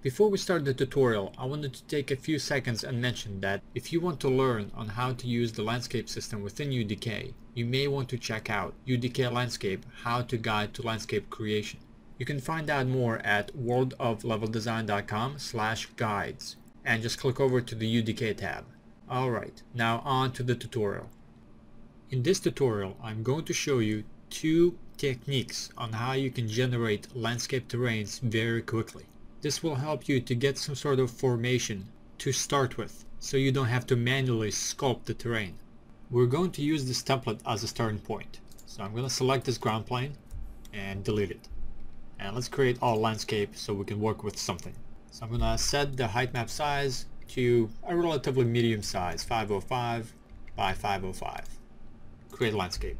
Before we start the tutorial, I wanted to take a few seconds and mention that if you want to learn on how to use the landscape system within UDK, you may want to check out UDK Landscape How to Guide to Landscape Creation. You can find out more at worldofleveldesign.com/guides and just click over to the UDK tab. Alright, now on to the tutorial. In this tutorial, I'm going to show you two techniques on how you can generate landscape terrains very quickly. This will help you to get some sort of formation to start with, so you don't have to manually sculpt the terrain. We're going to use this template as a starting point. So I'm going to select this ground plane and delete it. And let's create our landscape so we can work with something. So I'm going to set the height map size to a relatively medium size, 505 by 505. Create landscape.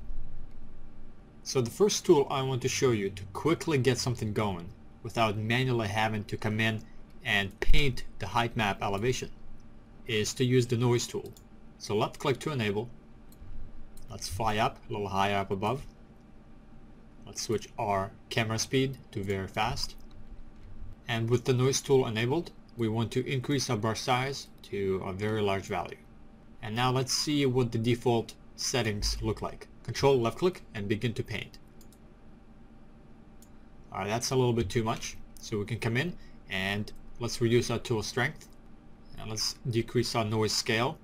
So the first tool I want to show you to quickly get something going without manually having to come in and paint the height map elevation is to use the noise tool. So left click to enable. Let's fly up, a little higher up above. Let's switch our camera speed to very fast. And with the noise tool enabled, we want to increase our brush size to a very large value. And now let's see what the default settings look like. Control left click and begin to paint. Alright, that's a little bit too much. So we can come in and let's reduce our tool strength. And let's decrease our noise scale.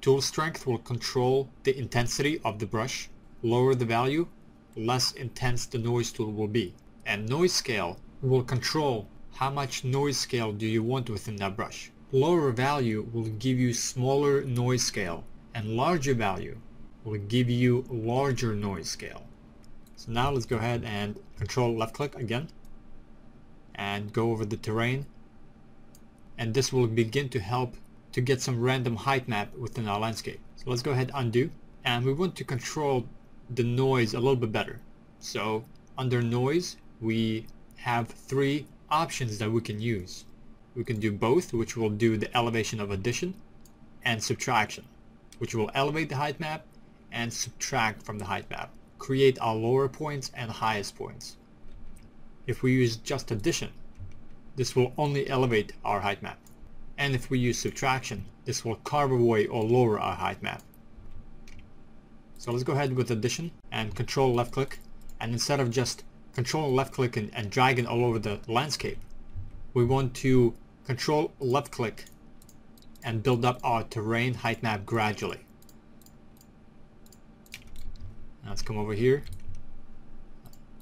Tool strength will control the intensity of the brush. Lower the value, less intense the noise tool will be. And noise scale will control how much noise scale do you want within that brush. Lower value will give you smaller noise scale, and larger value will give you larger noise scale. So now let's go ahead and control left click again and go over the terrain, and this will begin to help to get some random height map within our landscape. So let's go ahead, undo, and we want to control the noise a little bit better. So under noise we have three options that we can use. We can do both, which will do the elevation of addition, and subtraction, which will elevate the height map and subtract from the height map, create our lower points and highest points. If we use just addition, this will only elevate our height map. And if we use subtraction, this will carve away or lower our height map. So let's go ahead with addition and control left click. And instead of just control left click and dragging all over the landscape, we want to control left click and build up our terrain height map gradually. Let's come over here.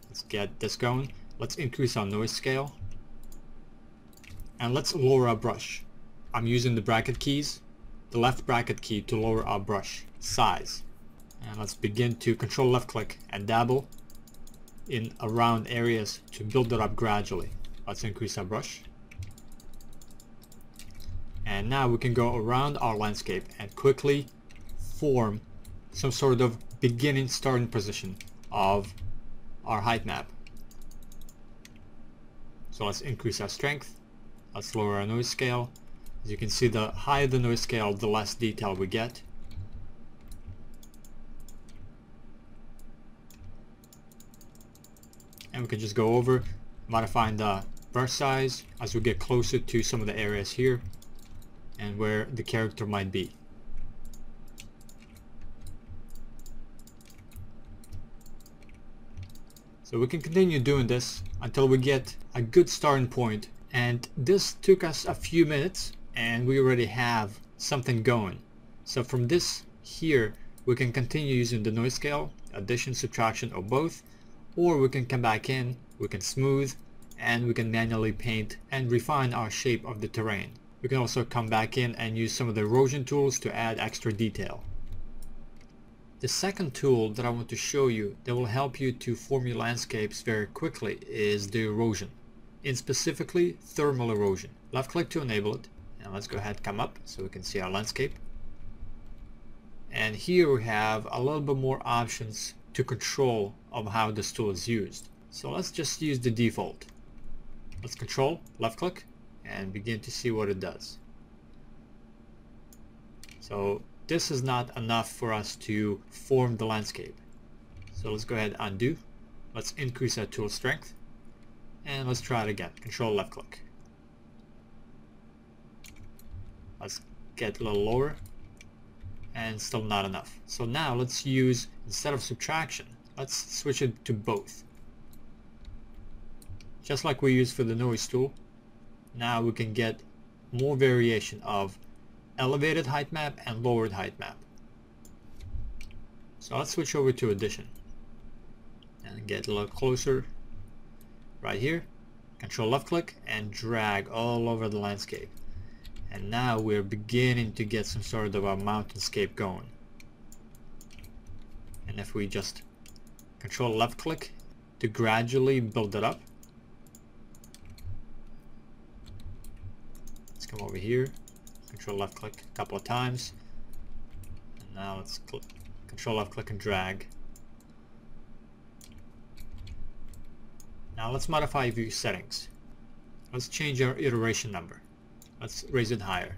Let's get this going. Let's increase our noise scale. And let's lower our brush. I'm using the bracket keys, the left bracket key to lower our brush size. And let's begin to control left click and dabble in around areas to build it up gradually. Let's increase our brush. And now we can go around our landscape and quickly form some sort of beginning starting position of our height map. So let's increase our strength, let's lower our noise scale. As you can see, the higher the noise scale, the less detail we get. And we can just go over, modifying the brush size as we get closer to some of the areas here and where the character might be. So we can continue doing this until we get a good starting point, and this took us a few minutes and we already have something going. So from this here we can continue using the noise scale, addition, subtraction, or both, or we can come back in, we can smooth, and we can manually paint and refine our shape of the terrain. We can also come back in and use some of the erosion tools to add extra detail. The second tool that I want to show you that will help you to form your landscapes very quickly is the erosion, and specifically thermal erosion. Left click to enable it, and let's go ahead, come up so we can see our landscape. And here we have a little bit more options to control of how this tool is used. So let's just use the default. Let's control left click and begin to see what it does. So this is not enough for us to form the landscape. So let's go ahead, undo. Let's increase our tool strength. And let's try it again. Control left click. Let's get a little lower, and still not enough. So now let's use, instead of subtraction, let's switch it to both. Just like we used for the noise tool, now we can get more variation of elevated height map and lowered height map. So let's switch over to addition and get a little closer right here. Control left click and drag all over the landscape. And now we're beginning to get some sort of a mountainscape going. And if we just control left click to gradually build it up. Let's come over here, control left click a couple of times. And now let's click. Control left click and drag. Now let's modify view settings. Let's change our iteration number. Let's raise it higher.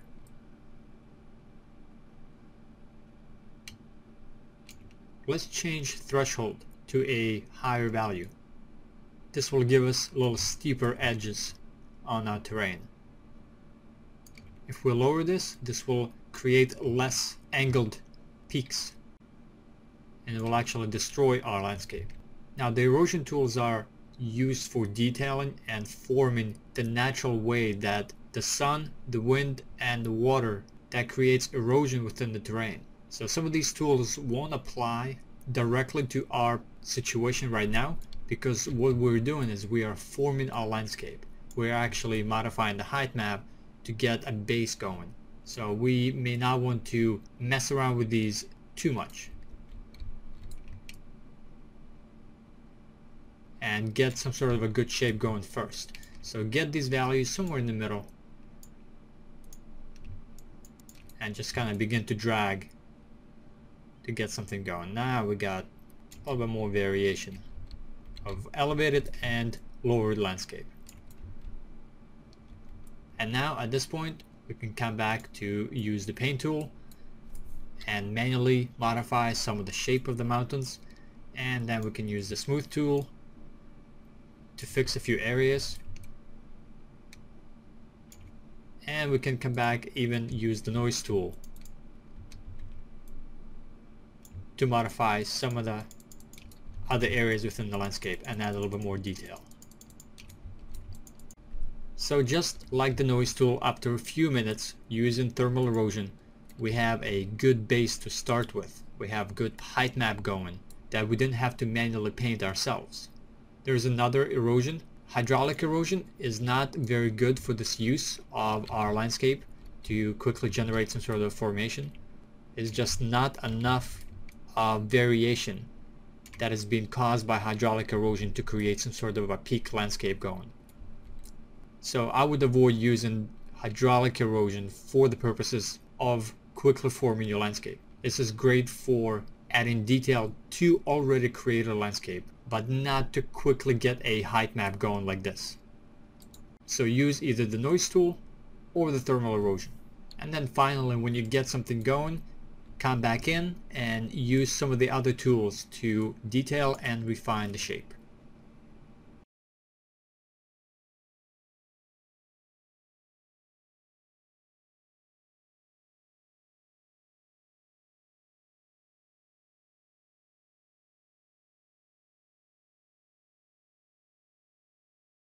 Let's change threshold to a higher value. This will give us little steeper edges on our terrain. If we lower this, this will create less angled peaks, and it will actually destroy our landscape. Now the erosion tools are used for detailing and forming the natural way that the sun, the wind, and the water that creates erosion within the terrain. So some of these tools won't apply directly to our situation right now, because what we're doing is we are forming our landscape. We're actually modifying the height map to get a base going. So we may not want to mess around with these too much. And get some sort of a good shape going first. So get these values somewhere in the middle and just kind of begin to drag to get something going. Now we got a little bit more variation of elevated and lowered landscape. And now at this point we can come back to use the paint tool and manually modify some of the shape of the mountains, and then we can use the smooth tool to fix a few areas, and we can come back, even use the noise tool to modify some of the other areas within the landscape and add a little bit more detail. So just like the noise tool, after a few minutes using thermal erosion, we have a good base to start with. We have good height map going that we didn't have to manually paint ourselves. There's another erosion. Hydraulic erosion is not very good for this use of our landscape to quickly generate some sort of formation. It's just not enough variation that is being caused by hydraulic erosion to create some sort of a peak landscape going. So I would avoid using hydraulic erosion for the purposes of quickly forming your landscape. This is great for adding detail to already created landscape, but not to quickly get a height map going like this. So use either the noise tool or the thermal erosion. And then finally, when you get something going, come back in and use some of the other tools to detail and refine the shape.